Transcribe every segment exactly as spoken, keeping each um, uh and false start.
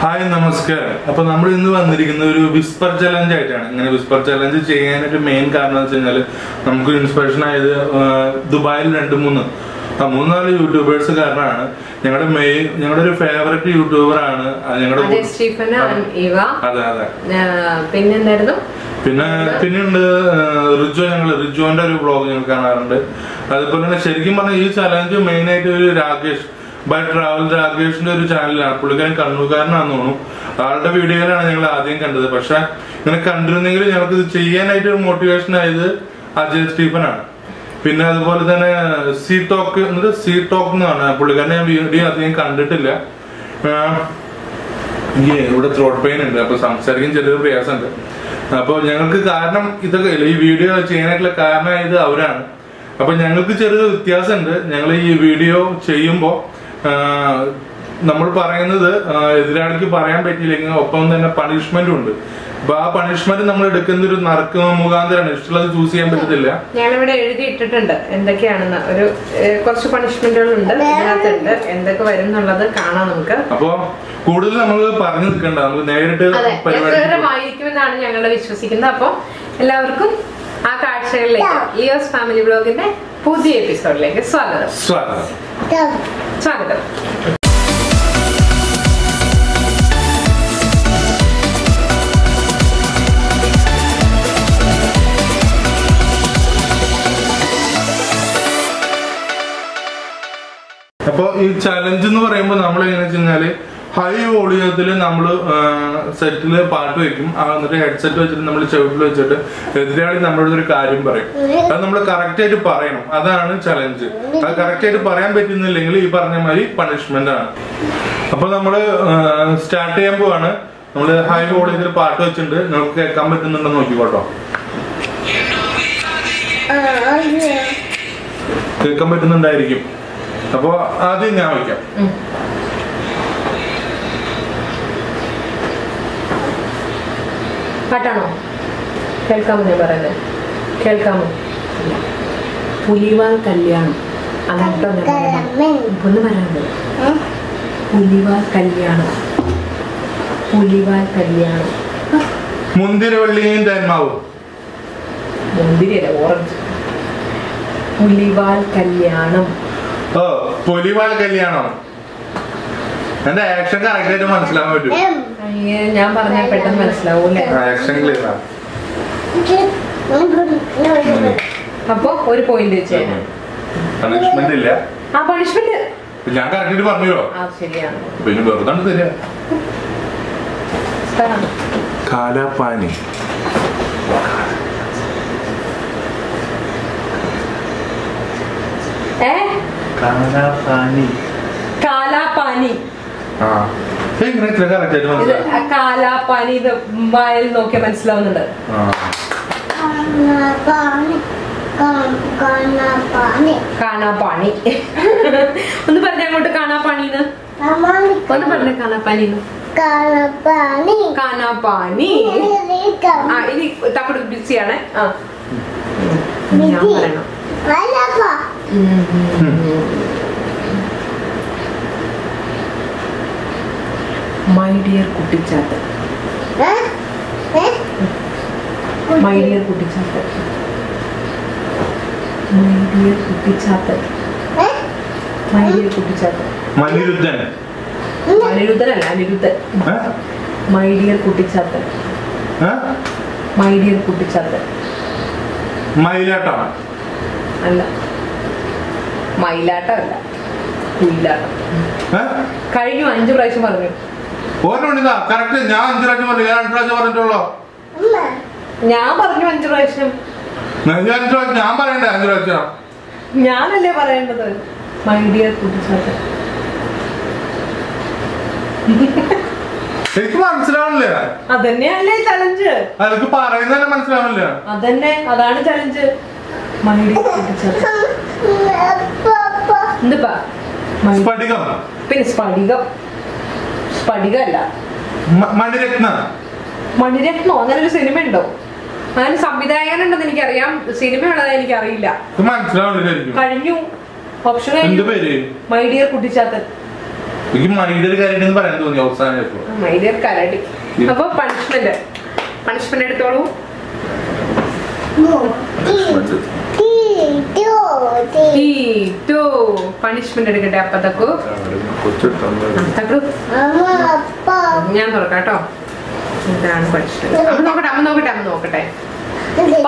Hi, Namaskar. Now, we are going to a Whisper Challenge. I Whisper Challenge the main channel. We have inspiration from Dubai and Munna. YouTubers are favorite YouTuber. Stephen and Eva. That's Pinna. Pinna is a vlog. But travel Rakesh channel I put again Karnukarna. All the video and I think under the Pasha. In a country, I motivation either Ajay Stephen. Pinna more than a sea talk, the sea talk nana, Puligana video, I think under Tilla. Yeah, would a throat pain and up some second delivery as under. About Yanaka Karnam, either video, chain at La Karna, either Avran. Upon Yanaka Cheru, Tiasand, Yangley video, Chayumbo. Number Paranada, Israeli Paran, but taking upon a punishment. Ba punishment number Dekandu, Narco, Muganda, and Estella, Susi and Petilla. Never edited and the Canana. Cost of punishment and the Korean another Kana Nunka. Above Kudu, another Paran can down, the editor of my equipment and younger which was in the Apo. Elavarku, our card share like Leo's family blog in there. Pudhi episode like a swallow. Swallow. Swallow. Now, this challenge is very high audio, we will set a part of the headset. We will set a car. We will correct it. That's the challenge. We will correct it. We will correct punishment. We will start the high audio part of the headset. Patano. Kelkamu ne parayne. Kelkamu. Pulliwal Kalyanam. Adatto ne parayne. Bunu parayne. Pulliwal Kalyanam. Pulliwal Kalyanam. Mundirvalliyin thermavu. Mundirila orange. Pulliwal Kalyanam. Oh, Pulliwal Kalyanam. And the action is correct. I am going to go to the action. I am going to go to the action. Punishment? Ah, I think it's a Kala Pani, the mile no came and slung under. Kana Pani, Kana Pani, Kana Pani. What the name of the Kana Pani? What about the Kana Pani? Kana Pani, Kana Pani. Ah, it's a couple of bits here. Ah, Malapa. My dear Kutti Chatta. My dear Kutti Chatta. My dear Kutti Chatta. My dear Kutti Chatta. My dear Kutti Chatta. My dear Kutti Chatta. My dear Kutti Chatta. My lata. My lata. Kuilata. What do you know? Correctly, now I'm going to go and try to go. Now I'm going to try to go. Now I'm going to try to go. Now I'm going to try to go. My dear Kutti Chatta. Six months around there. Are the nearly challenger? I'll go para in a month around there. Are the name of the challenger? My dear Kutti Chatta. Nipa. My Spartiga. Pin Spartiga. Padigala Mandiretna Mandiretno, there is a cinnamon. And some with the iron under the Nicarium, cinnamon and Carilla. Come on, surround it. Can you option? My dear Kutti Chatta. എനിക്ക് മൈഡർ കരടി എന്ന് പറയാൻ തോന്നി അവസാനം എപ്പോൾ മൈഡർ കരടി അപ്പോൾ punishment punishment എടുത്തോളൂ പണിഷ്മെന്റ് എടുക്കട്ടെ അപ്പത്തക്കു ഞാൻ തുറക്കാം കേട്ടോ ഇതാണ് പണിഷ്മെന്റ് അമ്മ നോക്കട്ടെ അമ്മ നോക്കട്ടെ അമ്മ നോക്കട്ടെ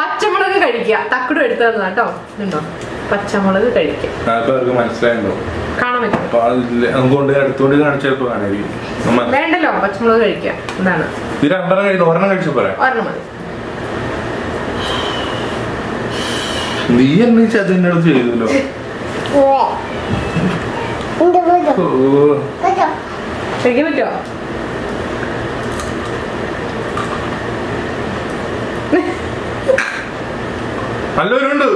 പച്ചമുളക് കഴിക്കുക തക്കടും എടുത്തു തന്നതാ കേട്ടോ ഇതുണ്ടോ പച്ചമുളക് കഴിക്കുക മനസ്സിലായോ കാണാൻ പറ്റും വേണ്ടല്ലോ പച്ചമുളക് കഴിക്കുക എന്താണ് നീ എന്നോട് ചെയ്തല്ലോ കഴിക്കാൻ പറ്റുമോ നല്ലൊരുണ്ട്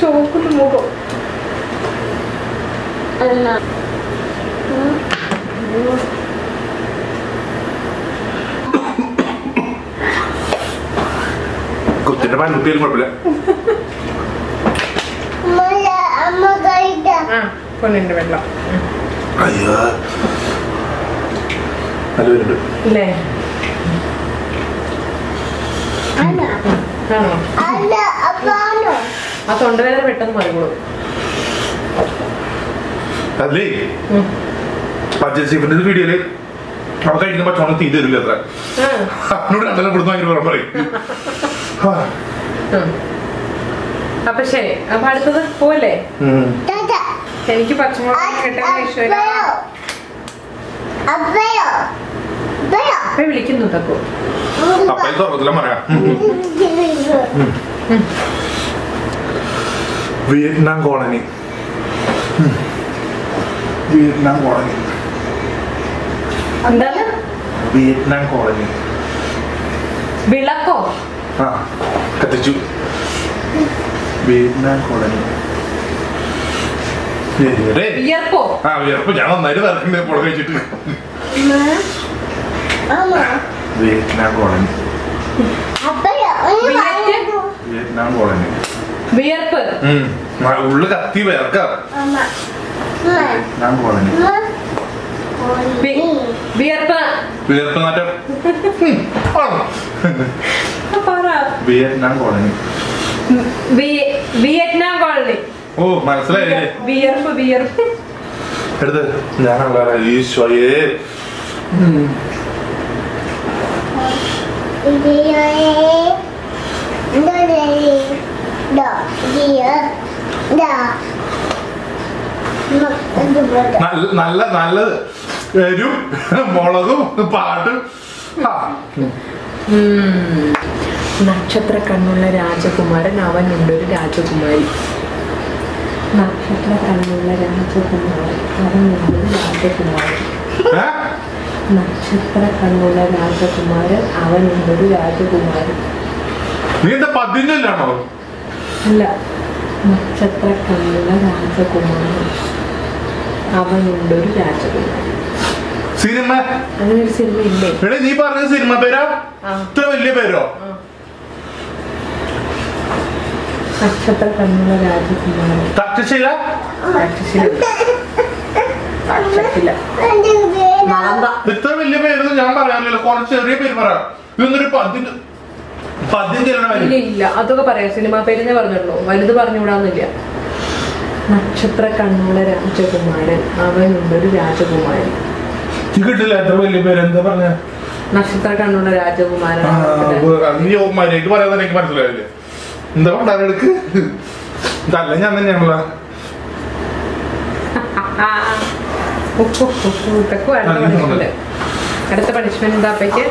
ചോക്കുന്ന മുഖം കുത്തിന്റെ പാൻ കുത്തിയാലും കുഴപ്പമില്ല പൊന്നിന്റെ വെള്ളം ആ തൊണ്ടവേദന പെട്ടെന്ന് മറികോളൂ അല്ലേ സ്റ്റീഫന്റെ വീഡിയോയില് നമുക്ക് കഴിക്കുന്ന പച്ചോണം തീരെ തരില്ല അത്ര അവനോട് രണ്ടെല്ലാം കൊടുത്ത് ഭയങ്കര പുറം പറയും അപ്പൊ ശരി അപ്പൊ അടുത്തത് പോലെ എനിക്ക് പച്ചമുളക് കിട്ടാൻ വിഷയമില്ല വിളിക്കുന്നു തക്കോ വിയറ്റ്നാം കോളനി വിയറ്റ്നാം കോളനി എന്താണ് വിയറ്റ്നാം കോളനി വിളക്കോ ആ കത്തിച്ചു വിയറ്റ്നാം കോളനി വിയർപ്പോ ആ വിയർപ്പ് ഞാൻ നന്നായിട്ട് വരണ്ടേ പുറ കഴിച്ചിട്ട് വിയറ്റ്നാം കോളനി വിയറ്റ്നാം കോളനി വിയർപ്പ് ഉള്ളു കത്തി വിയർക്കാം ഓ മനസ്സിലായില്ലേ എടുത്ത് ഞാനുള്ള ഈശോയെ നല്ല നല്ല എരും മുളകും പാട്ടും നക്ഷത്ര കണ്ണുള്ള രാജകുമാരൻ അവനുണ്ട് ഒരു രാജകുമാരി നക്ഷത്ര കണ്ണുള്ള രാജകുമാരൻ അവനുണ്ട് ഒരു രാജകുമാരൻ നക്ഷത്ര കണ്ണുള്ള രാജകുമാരൻ അവനുണ്ട് ഒരു രാജകുമാരൻ അല്ല നക്ഷത്ര കണ്ണുള്ള രാജകുമാരൻ അവനുണ്ടൊരു രാജകുമാരൻ സിനിമ അങ്ങനൊരു സിനിമ ഇല്ലേ നീ പറഞ്ഞ സിനിമ പേരോ ഇത്ര വലിയ പേരോ നക്ഷത്ര കണ്ണുള്ള രാജകുമാരൻ തക്ഷശില തക്ഷശില ഇത്ര വലിയ പേര് ഞാൻ പറയാനില്ല കുറച്ച് ചെറിയ പേര് പറയാം ഇതൊന്നൊരു പതിന് ഇല്ല അതൊക്കെ പറയാം സിനിമാ പേര് പറഞ്ഞിട്ടുള്ളൂ വലുത് പറഞ്ഞുകൂടാന്നില്ല നക്ഷത്ര കണ്ണുള്ള രാജകുമാരൻ അവനുണ്ടൊരു രാജകുമാരൻ നക്ഷത്ര കണ്ണുള്ള രാജകുമാരൻ അടുത്ത പണിഷ്മെന്റ് എന്താ അപ്പേക്ക്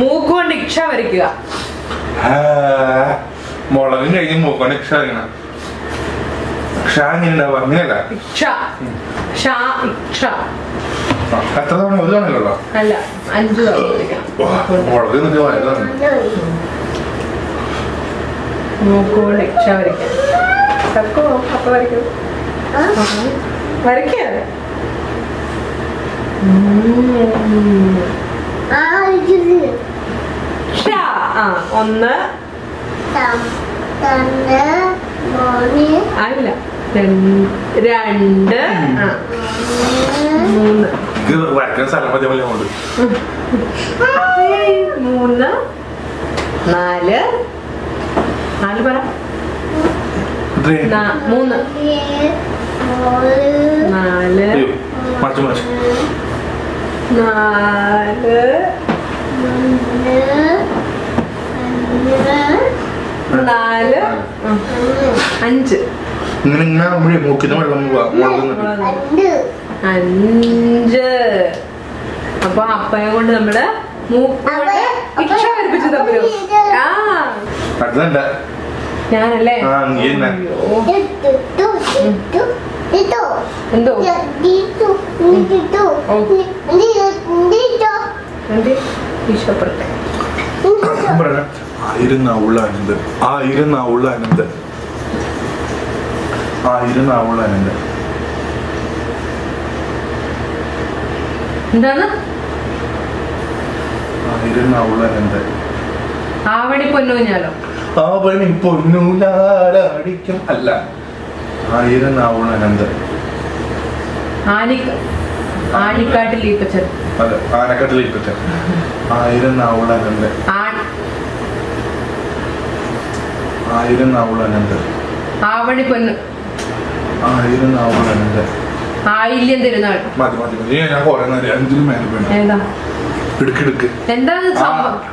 മൂക്കുകൊണ്ട് ഇക്ഷ വരയ്ക്കുക മുളകും കഴിഞ്ഞ് മൂക്കുകൊണ്ട് ഇക്ഷ വരയ്ക്കണം ക്ഷ ഇങ്ങനെയുണ്ടാവും അങ്ങനെയല്ല എത്ര തവണ ഒരു തവണയല്ലോ മുളക് എന്നിട്ട് വയതാണ് മൂക്കുകൊണ്ട് ഇക്ഷ വരയ്ക്കാം വരയ്ക്കുക one, Nale, nale, anj. Ningna umre mukina varumva varunna. Anj. Appa appaya kondu nammada mookkode ichcha varpichu thappiro. Ah. Adanda. Nanalle. Ah, neenna. Dito. Endo. Dito. Dito. Dito. Andi. Isha perte. Umbrana. Airna ulla aninde. Airna ulla aninde. Airna ulla aninde. Endana? Airna ulla aninde. Avadi ponnu nyalo. Avadi ponnu nala adikkum alla. Iron hour and another. Anika Anika Lipacher. Anika Lipacher. Iron hour and another. Iron hour and another. Avadipun Iron hour and another. I live in the mathematical. Yeah, or another gentleman. And that's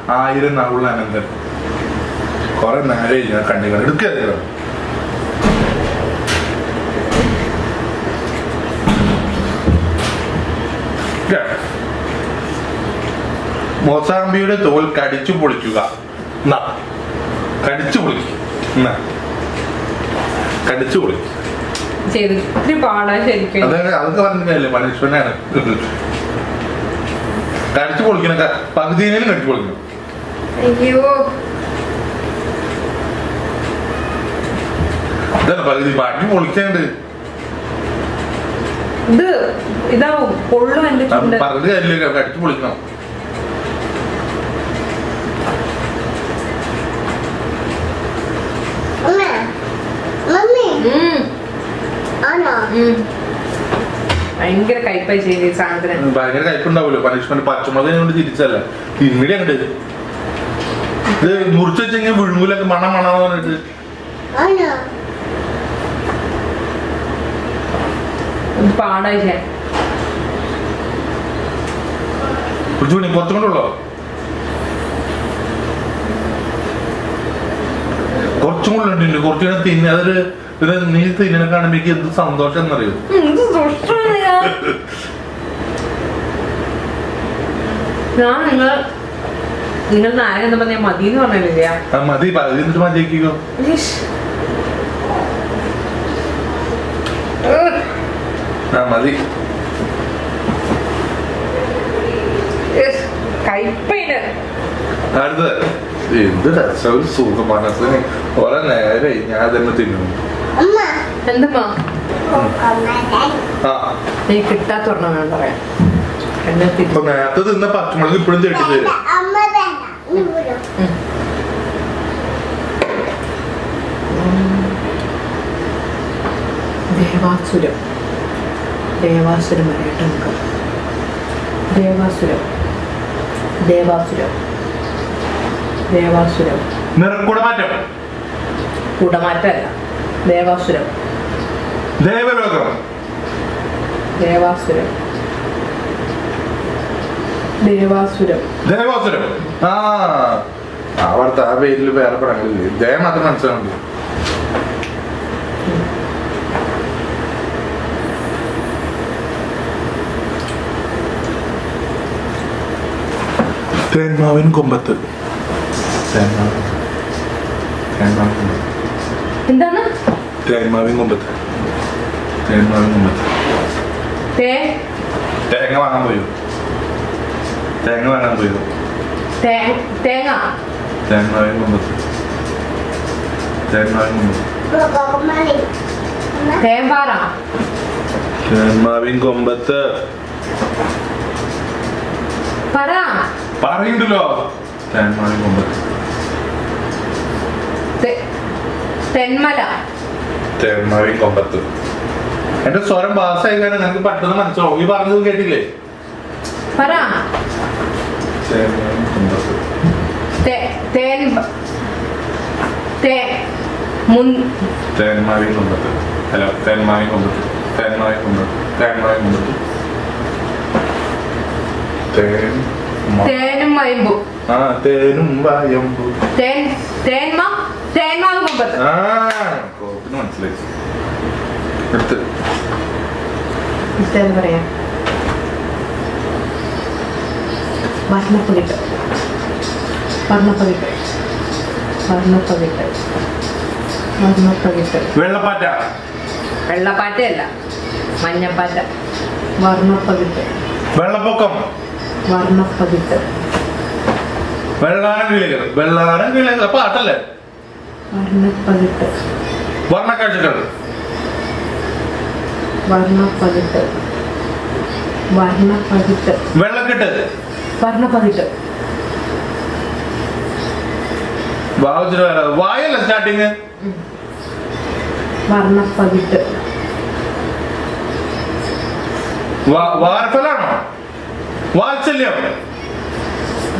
Iron hour and another. Or a marriage, I can't even look at it. Mozambique told Kadichubulicuga. No, Kadichubulic. No, Kadichubulic. Three pound, I said. Then I'll go on the punishment. Kadichubulic, Pagdin and Tulk. Thank you. Then Pagdi Party will attend. The Ida Polo and the Pagdi. I am going to get a punishment. I am punishment. I am going to get a punishment. I am going to get a punishment. I am Then you can make it sound like a real. You know, I don't know what you know. I'm not even going to take you. Yes, I paid it. That's so soon. Or an air. Amma. And the mom. Ah. They picked that or not. And the people that is in the part. Amma. They was to them. They was to them. They was to them. They was to them. They was to them. Never could have. Devasura. Devasura. Devasura. Devasura. Devasura. Ah, our Tabi will be a problem. They are concerned. Ten now in combat. Ten now. Ten now. What is it? Tag Mavin Gumbat. Tag Mavin Gumbat. Tag? Tag nga vangan poyo. Tag nga vangan poyo. Tag? Tag nga? Tag Mavin Gumbat. Tag Mavin Gumbat. Tag Mavin Gumbat. Tag Mavin Gumbat. ten Ten, ten ma yambu. Ah, ten ma yambu. Ten, ten ma, ten ma yambu. Ah, go. No one sleeps. What? Ten baraya. Varna polite. Varna polite. Varna polite. Varna polite. Vella patta. Vella patta illa. Manja patta. Varna polite. Vella pokkam. Varna Pavita. Bella Villager, Bella Villager, Patel. Varna Pavita. Varna Kajakal. Varna Pavita. Varna Pavita. Bella Katal. Varna Pavita. Bowser, why are you starting? Varna Pavita. Warfalano. Valchelyam.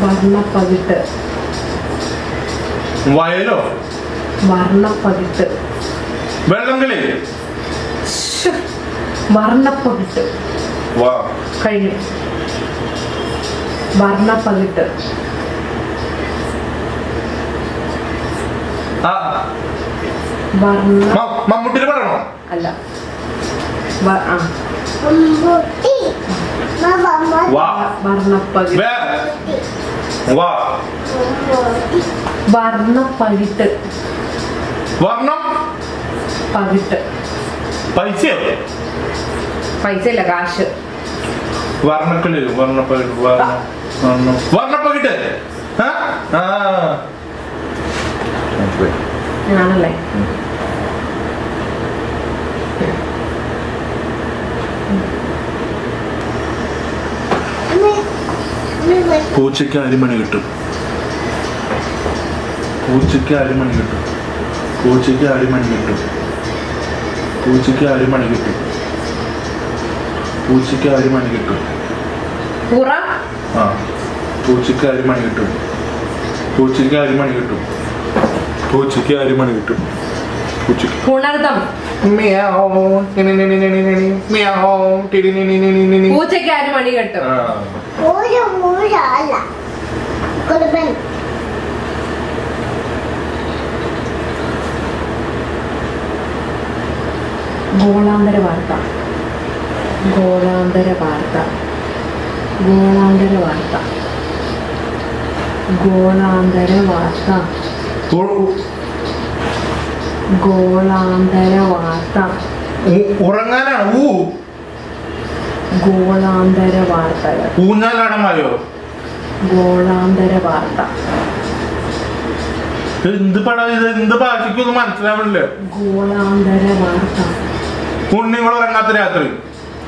Varna Pavita. Vayalo. Varna Pavita. Vellangali. Varna Pavita. Wow. Kainu. Varna Pavita. Ah. Varna. Ma, ma muttir parano. Alla. Var ah. Mutti. Wow. Varna Pavita. Where? Wow. Varna Pavita. Varna? Pavita. Paise? Paise lagash. Varna kule. Varna Pavita. Varna. Varna. Varna Pavita. Huh? Ah. Nana like. പൂച്ചയ്ക്ക് അരിമണി കിട്ടും പൂച്ചയ്ക്ക് അരിമണി കിട്ടും പൂച്ചയ്ക്ക് അരിമണി കിട്ടും പൂച്ചയ്ക്ക് അരിമണി കിട്ടും പൂച്ചയ്ക്ക് അരിമണി കിട്ടും പൂറ ആ പൂച്ചയ്ക്ക് അരിമണി കിട്ടും പൂച്ചയ്ക്ക് അരിമണി കിട്ടും പൂച്ചയ്ക്ക് അരിമണി കിട്ടും പൂച്ചയ്ക്ക് പുണർദം മിയാവോ നിനി നിനി നിനി നിനി മിയാവോ ടിടി നിനി നിനി നിനി പൂച്ചയ്ക്ക് അരിമണി കിട്ടും ആ ഓയ ഓയ അല്ല കൊടുബൻ ഗോളാന്തര വാർത്ത ഗോളാന്തര വാർത്ത ഗോളാന്തര വാർത്ത ഗോളാന്തര വാർത്ത ഗോളാന്തര വാർത്ത ഉറങ്ങാനാണ് ഊ ഗോളാന്തര വാർത്തകൾ ഊഞ്ഞാലാടന്മാരോ ഗോളാന്തര വാർത്ത എന്ത് പടം ഇത് എന്ത് ഭാഷയ്ക്കൊന്നും മനസ്സിലാവണില്ല ഗോളാന്തര വാർത്ത ഉണ്ണികൾ ഉറങ്ങാത്ത രാത്രി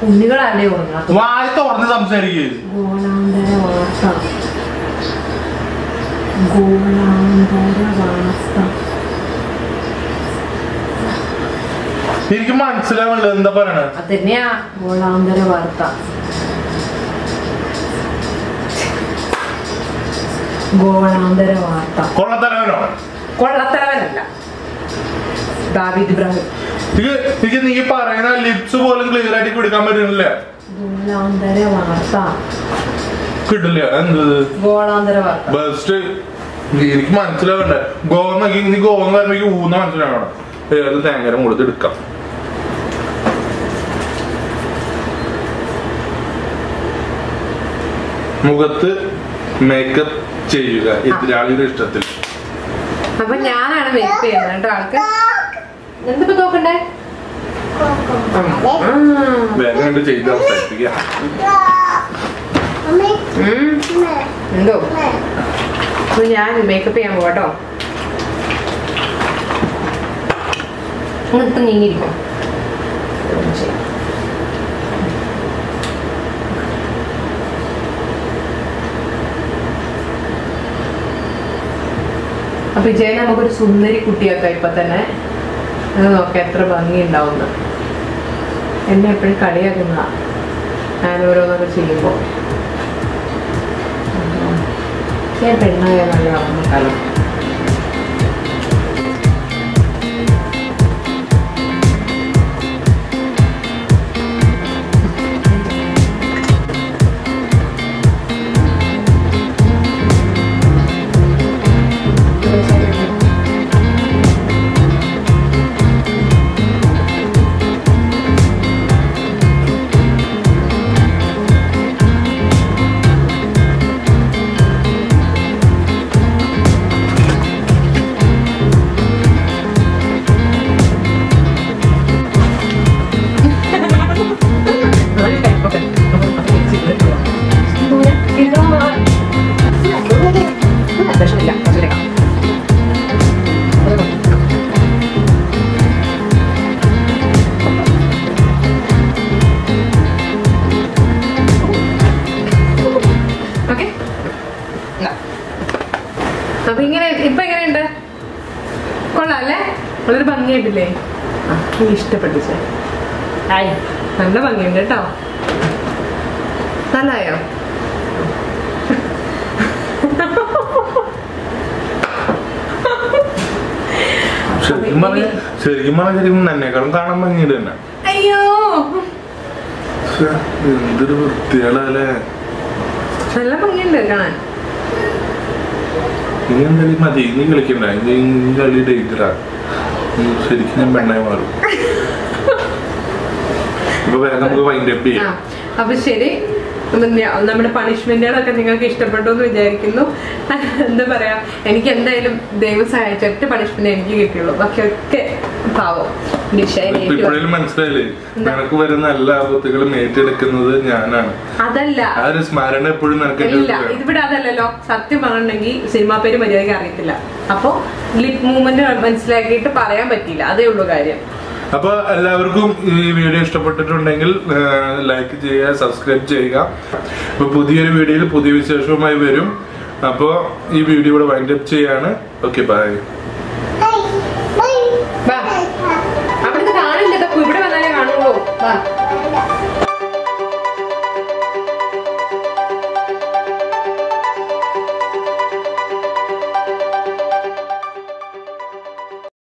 ഉണ്ണികളല്ലേ ഉറങ്ങാത്ത വായ തുറന്ന് സംസാരിക്കുക ഗോളാന്തര വാർത്ത ഗോളാന്തര വാർത്ത ശരിക്കും മനസ്സിലാവണ്ടോ എന്താ പറയണ അതന്നെയാ ഗോളാന്തര വാർത്ത ഗോളാന്തര വാർത്ത കൊള്ളത്തലവനോ കൊള്ളത്തലവനല്ല ദാവീദ് ഇബ്രാഹിം ഇത് നീ പറയണ ലിപ്സ് പോലും ക്ലിയർ ആയിട്ട് കൊടുക്കാൻ പറ്റുന്നില്ല ഗോളാന്തര വാർത്ത കിട്ടില്ല എന്ത് ഗോളാന്തര വാർത്ത ബെസ്റ്റ് എനിക്ക് മനസ്സിലാവണ്ട ഗോന്നെങ്കിൽ ഇനി ഗോന്ന് പറയുമ്പോൾ ഊന്ന മനസ്സിലാവണം ഏത് തേങ്ങരം കൊടുത്തെടുക്കാം മുഖത്ത് മേക്കപ്പ് ചെയ്യുക എതിരാളിയുടെ ഇഷ്ടത്തിൽ അപ്പൊ ഞാനാണ് മേക്കപ്പ് ചെയ്യുന്നത് കേട്ടോ ആൾക്ക് എന്തിപ്പോ നോക്കണ്ടേ വേഗം കണ്ട് ചെയ്ത് അവസാനിപ്പിക്കുക എന്തോ അപ്പൊ ഞാൻ മേക്കപ്പ് ചെയ്യാൻ പോകട്ടോ ഒന്നിട്ട് നീങ്ങിയിരിക്കും Thank you. അപ്പോൾ ജയ നമുക്കൊരു സുന്ദരി കുട്ടിയൊക്കെ ഇപ്പം തന്നെ അത് നോക്കാം എത്ര ഭംഗിയുണ്ടാവുന്ന. എന്നെ എപ്പോഴും കളിയാക്കുന്ന ഞാൻ ഓരോന്നൊക്കെ ചെയ്യുമ്പോൾ ഞാൻ പെണ്ണായ നല്ലതാണെന്ന് കളി. വളരെ ഭംഗിയായിട്ടില്ലേ? എനിക്ക് ഇഷ്ടപ്പെട്ടു ചേ. ആയി നല്ല ഭംഗിയുണ്ട് കേട്ടോ. നല്ലതായോ? ശരിക്കും കാണാൻ ഭംഗിയുണ്ട് തന്നെ. അയ്യോ എന്തൊരു വൃത്തികളല്ലേ, നല്ല ഭംഗിയുണ്ട് കാണാൻ. നീ എന്തായാലും മതി, നീ കളിക്കണ്ട, കളി ഡേറ്റിലാ. ശരിക്കും ഞാൻ പെണ്ണായി മാറും. അപ്പൊ ശരി, നമ്മുടെ പണിഷ്മെന്റുകളൊക്കെ നിങ്ങൾക്ക് ഇഷ്ടപ്പെട്ടു എന്ന് വിചാരിക്കുന്നു. എന്താ പറയാ, എനിക്ക് എന്തായാലും ദൈവം സഹായിച്ചിട്ട് പണിഷ്മെന്റ് എനിക്ക് കിട്ടിയുള്ളൂ. ബാക്കിയൊക്കെ പാവം ഇപ്പോഴും മനസ്സിലായില്ലേ, നിനക്ക് വരുന്ന എല്ലാ ആപത്തുകളും ഏറ്റെടുക്കുന്നത് ഞാനാണ്. അതല്ല ആ ഒരു സ്മരണ എപ്പോഴും ഇതിവിടെ അതല്ലല്ലോ. സത്യം പറഞ്ഞിട്ടുണ്ടെങ്കിൽ സിനിമാ പേര് മര്യാദയ്ക്ക് അറിയത്തില്ല. അപ്പൊ ലിപ് മൂവ്മെന്റ് മനസ്സിലാക്കിയിട്ട് പറയാൻ പറ്റിയില്ല, അതേ ഉള്ളൂ കാര്യം. അപ്പൊ എല്ലാവർക്കും ഈ വീഡിയോ ഇഷ്ടപ്പെട്ടിട്ടുണ്ടെങ്കിൽ ലൈക്ക് ചെയ്യുക, സബ്സ്ക്രൈബ് ചെയ്യുക. അപ്പൊ പുതിയൊരു വീഡിയോയിൽ പുതിയ വിശേഷവുമായി വരും. അപ്പോ ഈ വീഡിയോ ഇവിടെ വൈൻഡ് അപ്പ് ചെയ്യാണ്. Okay, by.